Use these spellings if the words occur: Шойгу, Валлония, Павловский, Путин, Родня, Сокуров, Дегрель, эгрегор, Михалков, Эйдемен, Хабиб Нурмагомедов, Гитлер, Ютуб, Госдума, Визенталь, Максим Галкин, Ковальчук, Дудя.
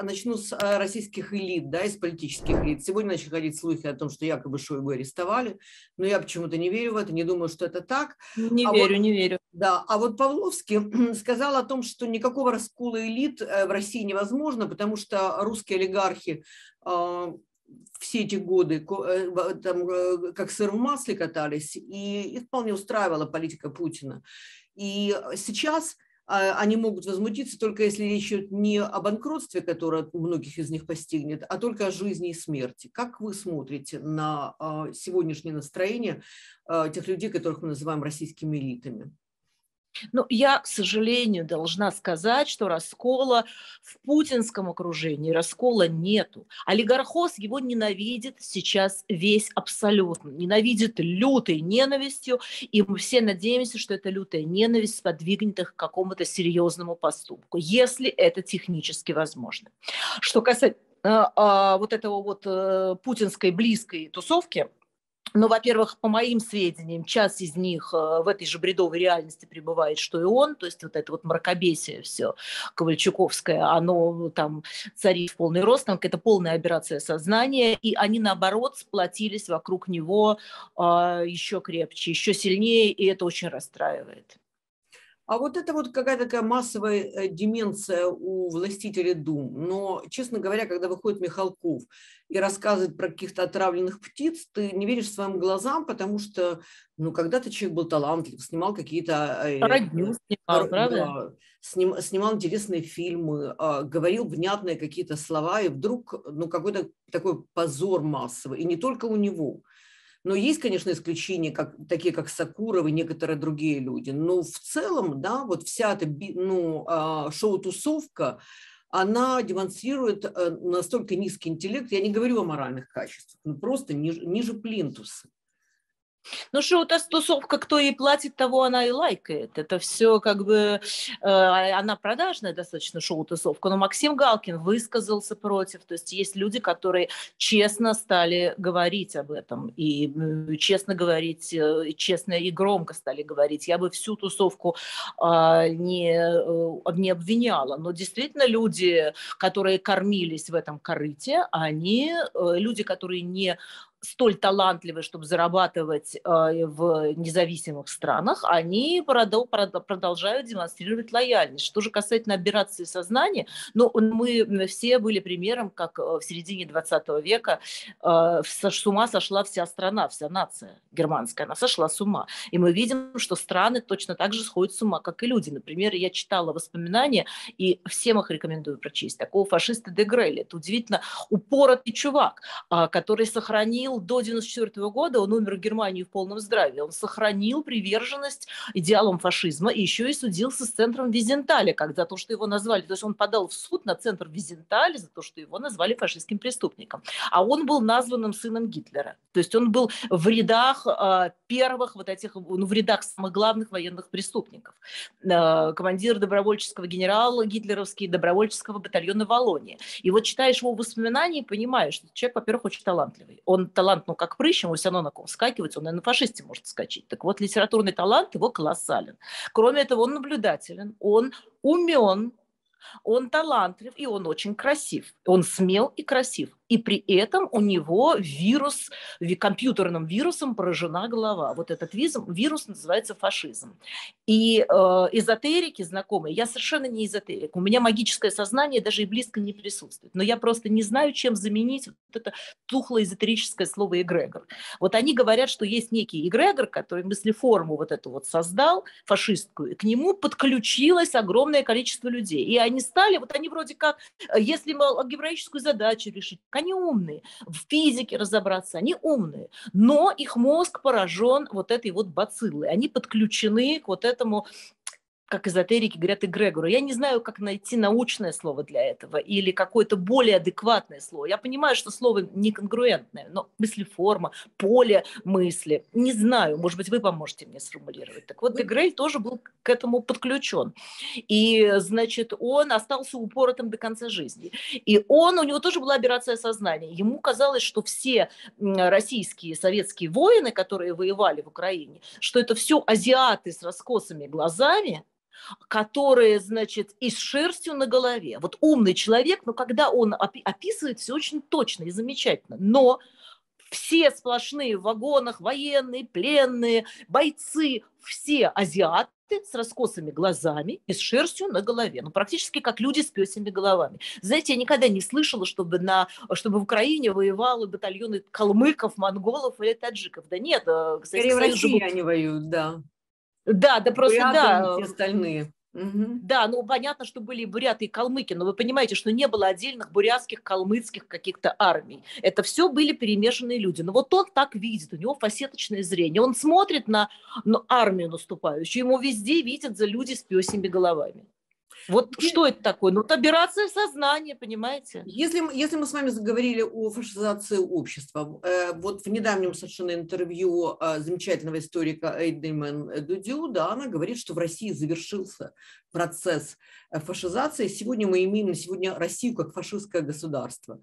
Начну с российских элит, да, из политических элит. Сегодня начали ходить слухи о том, что якобы Шойгу арестовали, но я почему-то не верю в это, не думаю, что это так. Не верю. Да, а вот Павловский сказал о том, что никакого раскола элит в России невозможно, потому что русские олигархи все эти годы там, как сыр в масле катались, и их вполне устраивала политика Путина. И сейчас они могут возмутиться только если речь идет не о банкротстве, которое многих из них постигнет, а только о жизни и смерти. Как вы смотрите на сегодняшнее настроение тех людей, которых мы называем российскими элитами? Ну, я, к сожалению, должна сказать, что раскола в путинском окружении, раскола нету. Олигархоз его ненавидит сейчас весь абсолютно, ненавидит лютой ненавистью, и мы все надеемся, что эта лютая ненависть сподвигнет их к какому-то серьезному поступку, если это технически возможно. Что касается вот этого путинской близкой тусовки, ну, во-первых, по моим сведениям, часть из них в этой же бредовой реальности пребывает, что и он, то есть это мракобесие все ковальчуковское, оно там царит в полный рост, там какая-то полная операция сознания, и они, наоборот, сплотились вокруг него еще крепче, еще сильнее, и это очень расстраивает. А вот это какая-то такая массовая деменция у властителей дум. Но, честно говоря, когда выходит Михалков и рассказывает про каких-то отравленных птиц, ты не веришь своим глазам, потому что, ну, когда-то человек был талантлив, снимал какие-то... Родню снимал, правда? Снимал интересные фильмы, говорил внятные какие-то слова, и вдруг, ну, какой-то такой позор массовый, и не только у него. Но есть, конечно, исключения, такие как Сокуров и некоторые другие люди. Но в целом, да, вся эта шоу-тусовка, она демонстрирует настолько низкий интеллект. Я не говорю о моральных качествах, но просто ниже плинтуса. Ну, шоу-тусовка, кто ей платит, того она и лайкает. Это все она продажная достаточно шоу-тусовка, но Максим Галкин высказался против. То есть есть люди, которые честно стали говорить об этом, и честно говорить, и честно и громко стали говорить. Я бы всю тусовку не обвиняла, но действительно люди, которые кормились в этом корыте, они люди, которые не столь талантливые, чтобы зарабатывать в независимых странах, они продолжают демонстрировать лояльность. Что же касательно операции сознания, ну, мы все были примером, как в середине 20 века с ума сошла вся страна, вся нация германская, она сошла с ума. И мы видим, что страны точно так же сходят с ума, как и люди. Например, я читала воспоминания, и всем их рекомендую прочесть, такого фашиста Дегреля. Это удивительно упоротый чувак, который сохранил до 1994 года, он умер в Германии в полном здравии, он сохранил приверженность идеалам фашизма и еще и судился с центром Визенталя, как за то, что его назвали, то есть он подал в суд на центр Визенталя за то, что его назвали фашистским преступником, а он был названным сыном Гитлера, то есть он был в рядах первых в рядах самых главных военных преступников, командир добровольческого генерала гитлеровский, добровольческого батальона Валлонии. И читаешь его воспоминания и понимаешь, что человек, во-первых, очень талантливый, он талант, ну, как прыщ, ему все равно на ком скакивать, он и на фашисте может скачать. Так вот, литературный талант его колоссален. Кроме этого, он наблюдателен, он умен, он талантлив, и он очень красив. Он смел и красив. И при этом у него вирус, компьютерным вирусом поражена голова. Этот вирус называется фашизм. И эзотерики знакомые, я совершенно не эзотерик, у меня магическое сознание даже и близко не присутствует, но я просто не знаю, чем заменить это тухлое эзотерическое слово эгрегор. Они говорят, что есть некий эгрегор, который мыслеформу создал, фашистскую, и к нему подключилось огромное количество людей. И они стали, они вроде как, если алгебраическую задачу решить, они умные, в физике разобраться, они умные, но их мозг поражен этой бациллой, они подключены к этому, как эзотерики говорят, эгрегору. Я не знаю, как найти научное слово для этого или какое-то более адекватное слово. Я понимаю, что слово неконгруентное, но мыслеформа, поле мысли, не знаю, может быть, вы поможете мне сформулировать. Так Дегрель тоже был к этому подключен. И, он остался упоротым до конца жизни. И у него тоже была аберрация сознания. Ему казалось, что все российские, советские воины, которые воевали в Украине, что это все азиаты с раскосыми глазами, которые, значит, и с шерстью на голове. Вот умный человек, но когда он описывает, все очень точно и замечательно. Но все сплошные в вагонах, военные, пленные, бойцы, все азиаты с раскосыми глазами и с шерстью на голове. Ну, практически как люди с пёсьими головами. Знаете, я никогда не слышала, чтобы в Украине воевали батальоны калмыков, монголов или таджиков. Да нет. Скорее в России они воюют, да. Да, да, просто да. Все остальные. Угу. Да, ну понятно, что были и буряты, и калмыки, но вы понимаете, что не было отдельных бурятских, калмыцких каких-то армий. Это все были перемешанные люди. Но вот он так видит, у него фасеточное зрение. Он смотрит на армию наступающую, ему везде видят за люди с пёсьими головами. Вот что это такое? Ну, операция сознания, понимаете? Если мы с вами заговорили о фашизации общества, вот в недавнем совершенно интервью замечательного историка Эйдемена Дудю, да, она говорит, что в России завершился процесс фашизации. Сегодня мы имеем на сегодня Россию как фашистское государство.